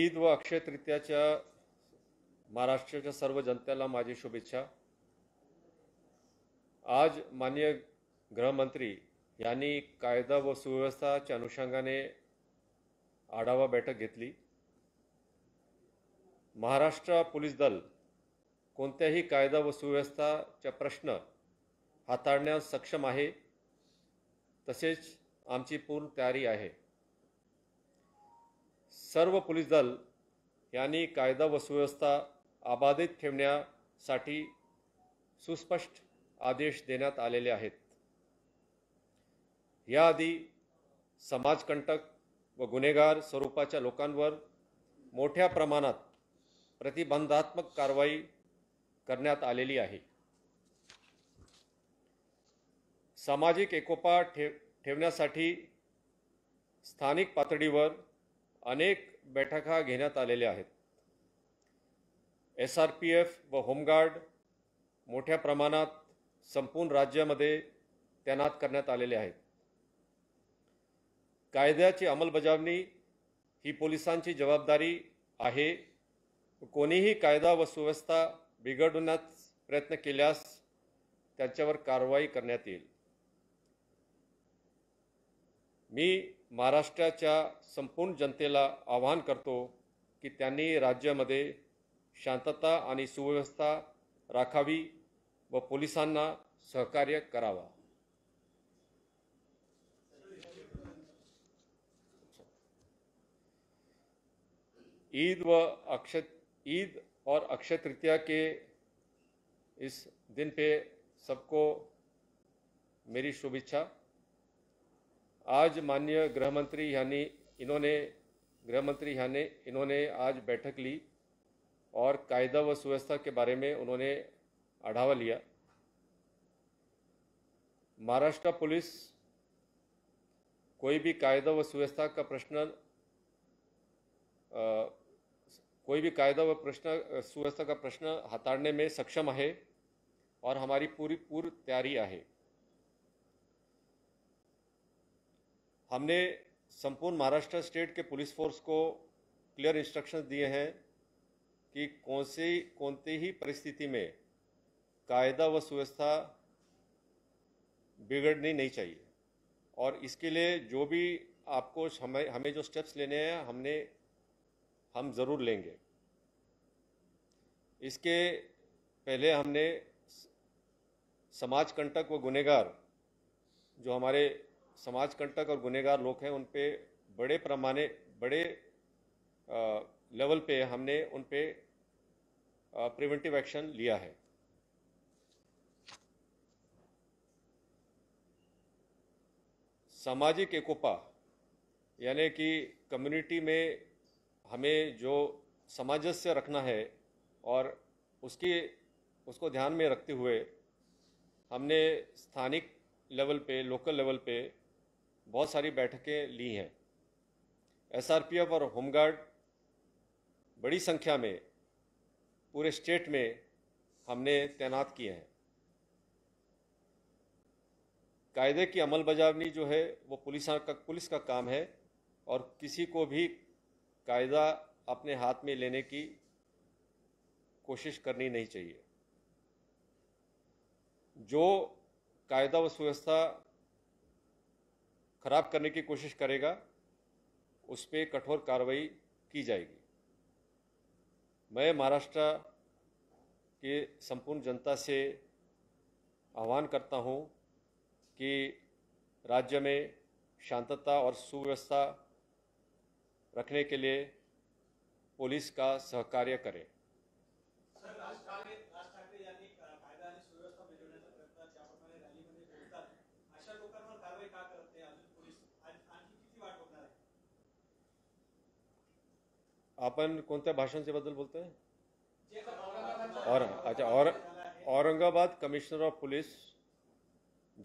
ईद व अक्षय तृतीयाच्या महाराष्ट्राच्या सर्व जनतेला माझी शुभेच्छा। आज माननीय गृहमंत्री यांनी कायदा व सुव्यवस्थाच्या अनुषंगाने आढावा बैठक घेतली। महाराष्ट्र पोलीस दल कोणत्याही कायदा व सुव्यवस्थाचा प्रश्न हाताळण्यास सक्षम आहे, तसेच आमची पूर्ण तयारी आहे। सर्व पोलीस दल यांनी कायदा व सुव्यवस्था अबाधित ठेवण्यासाठी सुस्पष्ट आदेश देण्यात आलेले आहेत। याआधी समाजकंटक व गुन्हेगार स्वरूपाच्या लोकांवर मोठ्या प्रमाणात प्रतिबंधात्मक कारवाई करण्यात आलेली आहे। सामाजिक एकोपा ठेवण्यासाठी स्थानिक पातळीवर अनेक बैठका घेण्यात आलेल्या आहेत। SRPF व होमगार्ड मोठ्या प्रमाणात संपूर्ण राज्यामध्ये तैनात करण्यात आलेले आहेत। कायद्याची अंमलबजावणी ही पोलिसांची जबाबदारी आहे। कोणीही कायदा व सुव्यवस्था बिघडवण्याचा प्रयत्न केल्यास त्याच्यावर कारवाई करण्यात येईल। मी महाराष्ट्राच्या संपूर्ण जनतेला आवाहन करतो की त्यांनी राज्यामध्ये शांतता आणि सुव्यवस्था राखावी व पोलिसांना सहकार्य करावा। ईद और अक्षय तृतीया के इस दिन पे सबको मेरी शुभेच्छा। आज माननीय गृहमंत्री यानी इन्होंने आज बैठक ली और कायदा व सुव्यवस्था के बारे में उन्होंने आढ़ावा लिया। महाराष्ट्र पुलिस कोई भी कायदा व सुव्यवस्था का प्रश्न हाताळने में सक्षम है और हमारी पूरी तैयारी है। हमने संपूर्ण महाराष्ट्र स्टेट के पुलिस फोर्स को क्लियर इंस्ट्रक्शंस दिए हैं कि कौनती ही परिस्थिति में कायदा व सुव्यवस्था बिगड़नी नहीं चाहिए और इसके लिए जो भी आपको हमें जो स्टेप्स लेने हैं हम ज़रूर लेंगे। इसके पहले हमने समाजकंटक व गुनहगार जो हमारे समाजकंटक और गुनहगार लोग हैं उन पे बड़े लेवल पे हमने उन पे प्रिवेंटिव एक्शन लिया है। सामाजिक एकोपा यानी कि कम्युनिटी में हमें जो सामंजस्य रखना है और उसको ध्यान में रखते हुए हमने स्थानिक लेवल पे लोकल लेवल पे बहुत सारी बैठकें ली हैं। SRPF और होमगार्ड बड़ी संख्या में पूरे स्टेट में हमने तैनात किए हैं। कायदे की अमल बजावनी जो है वो पुलिस का काम है और किसी को भी कायदा अपने हाथ में लेने की कोशिश करनी नहीं चाहिए। जो कायदा व सुव्यवस्था खराब करने की कोशिश करेगा उस पर कठोर कार्रवाई की जाएगी। मैं महाराष्ट्र के संपूर्ण जनता से आह्वान करता हूं कि राज्य में शांतता और सुव्यवस्था रखने के लिए पुलिस का सहकार्य करें। अपन कोणत्या भाषांच्या बद्दल बोलते हैं? औरंगाबाद कमिशनर ऑफ पुलिस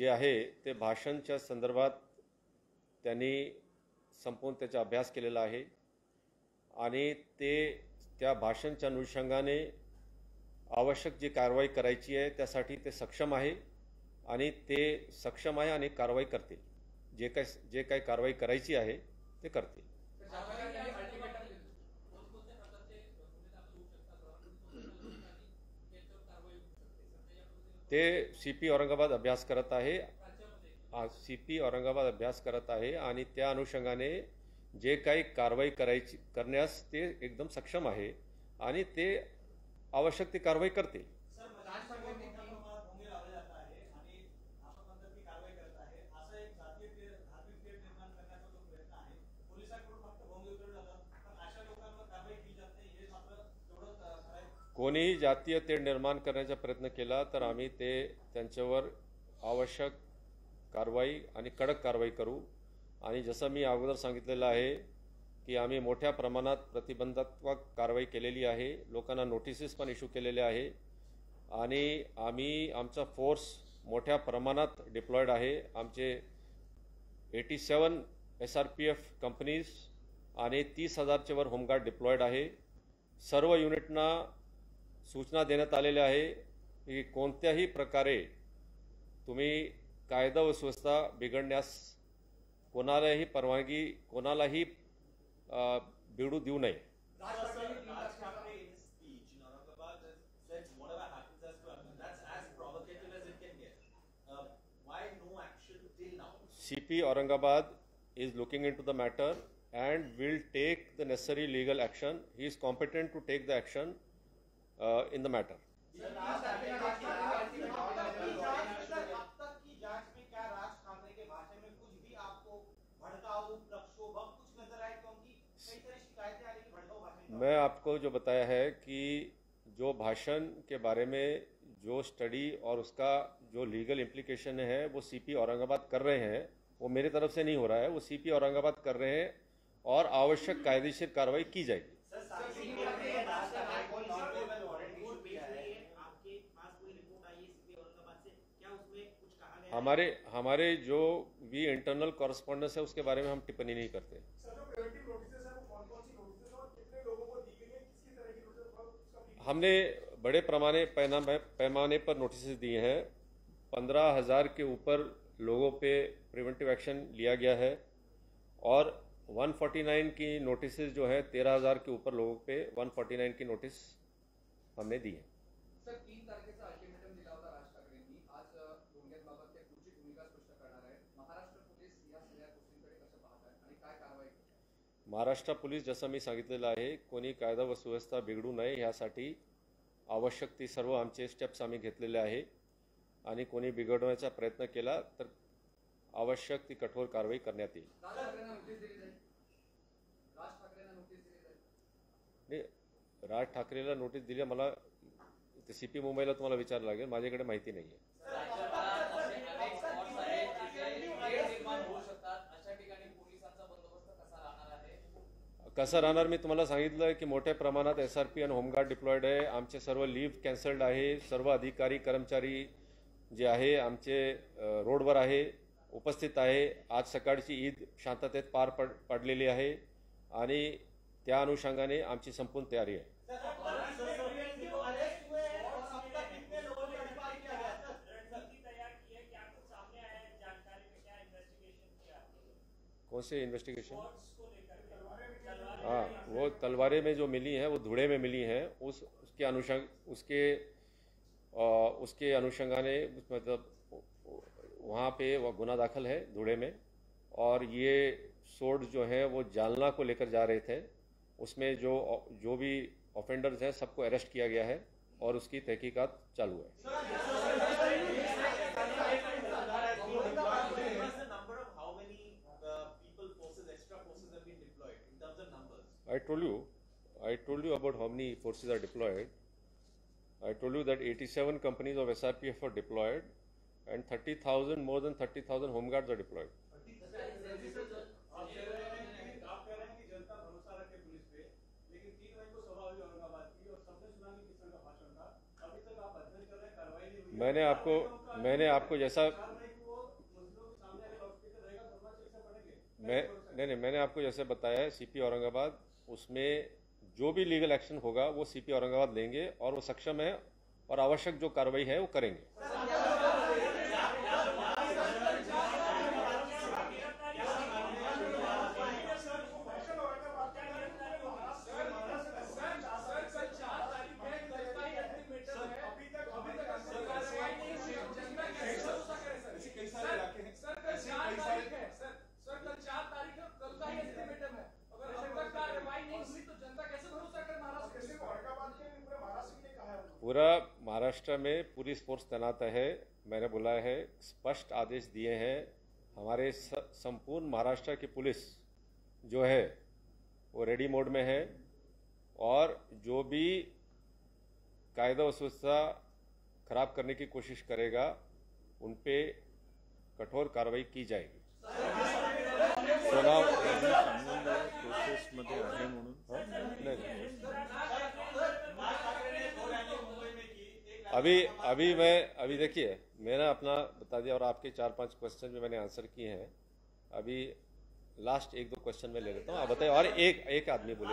जे आहे ते भाषांच्या संदर्भात त्यांनी संपूर्ण त्याचा अभ्यास केलेला आहे आणि ते त्या भाषांच्या अनुषंगाने आवश्यक जी कारवाई करायची आहे त्यासाठी ते सक्षम आहे आणि कारवाई करतील। जे काही कारवाई करायची आहे ते करतील। ते CP औरंगाबाद अभ्यास करत आहे, CP औरंगाबाद अभ्यास करत आहे आणि त्या अनुषंगाने जे काही कारवाई करायची करण्यास ते एकदम सक्षम आहे आणि ते आवश्यक ती कारवाई करतील। कोणीही जातीय तेढ निर्माण करण्याचा प्रयत्न केला तर आम्ही ते त्यांच्यावर आवश्यक कारवाई आणि कडक कारवाई करू। आणि जसं मी अगोदर सांगितलेलं आहे की आम्ही मोठ्या प्रमाणात प्रतिबंधात्मक कारवाई केलेली आहे, लोकांना नोटिसेस पण इश्यू केलेले आहे आणि आम्ही आमचा फोर्स मोठ्या प्रमाणात डिप्लॉयड आहे। आमचे 87 SRPF कंपनीज आणि 30,000च्या वर होमगार्ड डिप्लॉयड आहे। सर्व युनिटना सूचना देण्यात आलेल्या आहे की कोणत्याही प्रकारे तुम्ही कायदा व सुव्यवस्था बिघडण्यास कोणालाही परवानगी कोणालाही भिडू देऊ नये। CP Aurangabad is looking into the matter and will take the necessary legal action. He is competent to take the action in the matter. मैं आपको जो बताया है कि जो भाषण के बारे में जो स्टडी और उसका जो लीगल इम्प्लीकेशन है वो CP औरंगाबाद कर रहे हैं, वो मेरे तरफ से नहीं हो रहा है, वो CP औरंगाबाद कर रहे हैं और आवश्यक कायदेशीर कार्रवाई की जाएगी। हमारे जो भी इंटरनल कॉरेस्पॉन्डेंस है उसके बारे में हम टिप्पणी नहीं करते। हमने बड़े पैमाने पर नोटिसेस दिए हैं। 15,000 के ऊपर लोगों पे प्रिवेंटिव एक्शन लिया गया है और 149 की नोटिसेस जो है 13,000 के ऊपर लोगों पे 149 की नोटिस हमने दी है। सर 3 तारखेचा अल्टिमेटम दिला होता राज ठाकरेंनी, आज गोंड्याबाबत ते पुढची भूमिका स्पष्ट करणार आहे। महाराष्ट्र पोलीस या सगळ्या गोष्टींकडे कसं पाहत आहे आणि काय कारवाई? महाराष्ट्र पोलीस जसं मी सांगितलेलं आहे, कोणी कायदा व सुव्यवस्था बिघडू नये यासाठी आवश्यक ती सर्व आमचे स्टेप्स आम्ही घेतलेले आहे आणि कोणी बिघडवण्याचा प्रयत्न केला तर आवश्यक ती कठोर कारवाई करण्यात येईल। राज ठाकरेला नोटीस दिली, मला CP मुंबईला तुम्हाला विचारायला लागेल, माझ्याकडे माहिती नाही आहे। कसं राहणार मी तुम्हाला सांगितलं की मोठ्या प्रमाणात SRP आणि होमगार्ड डिप्लॉयड आहे। आमचे सर्व लीव कॅन्सल्ड आहे, सर्व अधिकारी कर्मचारी जे आहे आमचे रोडवर आहे उपस्थित आहे। आज सकाळची ईद शांततेत पार पडलेली आहे आणि त्या अनुषंगाने आमची संपूर्ण तयारी आहे। कौन से इन्वेस्टिगेशन? हाँ, वो तलवारें में जो मिली हैं वो धुड़े में मिली हैं, उसके अनुषंगाने मतलब वहाँ पे वह गुना दाखिल है धुड़े में। और ये सोर्ड जो है वो जालना को लेकर जा रहे थे, उसमें जो भी ऑफेंडर्स हैं सबको अरेस्ट किया गया है और उसकी तहकीकात चालू है। I told you about how many forces are deployed. I told you that 87 companies of SRPF are deployed and 30,000 more than 30,000 home guards are deployed. मैंने आपको जैसे बताया है CP औरंगाबाद, उसमें जो भी लीगल एक्शन होगा वो CP औरंगाबाद लेंगे और वो सक्षम है और आवश्यक जो कार्रवाई है वो करेंगे। पूरा महाराष्ट्र में पूरी फोर्स तैनात है। मैंने बोला है, स्पष्ट आदेश दिए हैं। हमारे संपूर्ण महाराष्ट्र की पुलिस जो है वो रेडी मोड में है और जो भी कायदा व व्यवस्था खराब करने की कोशिश करेगा उन पे कठोर कार्रवाई की जाएगी। अभी देखिए, मैंने अपना बता दिया और आपके 4-5 क्वेश्चन में मैंने आंसर किए हैं। अभी लास्ट 1-2 क्वेश्चन में ले लेता हूँ, आप बताइए। और एक आदमी बोले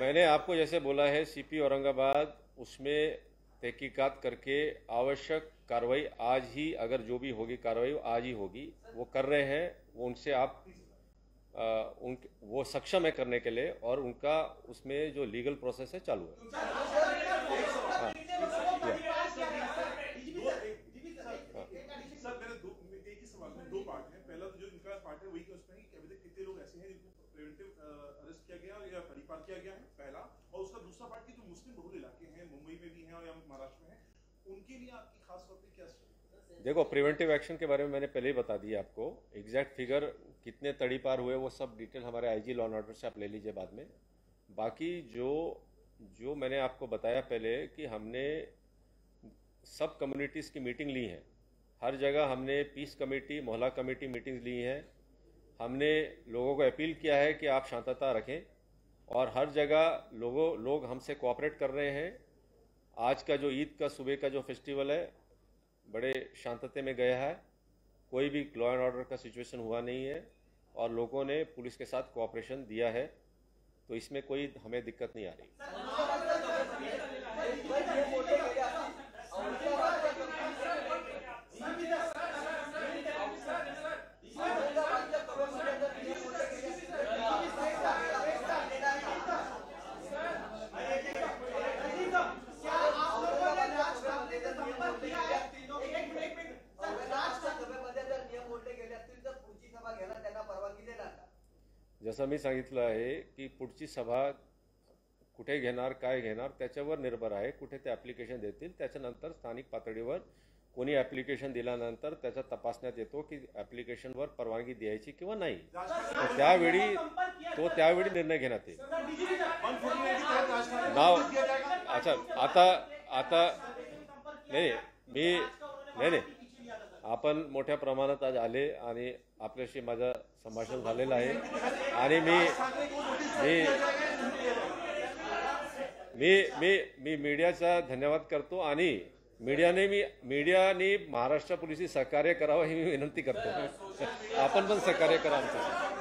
मैंने आपको जैसे बोला है, सीपी औरंगाबाद उसमें तहकीकात करके आवश्यक कार्रवाई आज ही, अगर जो भी होगी कार्रवाई आज ही होगी, वो कर रहे हैं। वो उनसे आप वो सक्षम है करने के लिए और उनका उसमें जो लीगल प्रोसेस है चालू है। अरेस्ट किया गया या गिरफ्तार किया गया है पहला, और उसका दूसरा पार्ट कि जो मुस्लिम बहुल इलाके हैं मुंबई में भी हैं और महाराष्ट्र में हैं, उनके लिए आपकी खास तौर पे क्या स्ट्रेटजी? देखो, प्रिवेंटिव एक्शन के बारे में मैंने पहले ही बता दिया आपको। एग्जैक्ट फिगर कितने तड़ी पार हुए वो सब डिटेल हमारे IG लॉ एंड ऑर्डर से आप ले लीजिए बाद में। बाकी जो मैंने आपको बताया पहले कि हमने सब कम्युनिटीज़ की मीटिंग ली है, हर जगह हमने पीस कमेटी, मोहल्ला कमेटी मीटिंग्स ली हैं। हमने लोगों को अपील किया है कि आप शांतता रखें और हर जगह लोग हमसे कोऑपरेट कर रहे हैं। आज का जो ईद का सुबह का जो फेस्टिवल है बड़े शांतता में गया है, कोई भी लॉ एंड ऑर्डर का सिचुएशन हुआ नहीं है और लोगों ने पुलिस के साथ कोऑपरेशन दिया है, तो इसमें कोई हमें दिक्कत नहीं आ रही। जसं मी सांगितलं आहे की पुढची सभा कुठे घेणार, काय घेणार त्याच्यावर निर्भर आहे। कुठे ते ॲप्लिकेशन देतील त्याच्यानंतर स्थानिक पातळीवर कोणी ॲप्लिकेशन दिल्यानंतर त्याचा तपासण्यात येतो की ॲप्लिकेशनवर परवानगी द्यायची किंवा नाही, त्यावेळी निर्णय घेण्यात येईल। नाव अच्छा आता नाही आपण मोठ्या प्रमाणात आज आले आणि आपल्याशी माझं संभाषण झालेलं आहे आणि मी मीडियाचा धन्यवाद करतो आणि मीडियाने महाराष्ट्र पोलिस सहकार्य करावं ही मी विनंती करतो। आपण पण सहकार्य करा आमच्यासाठी।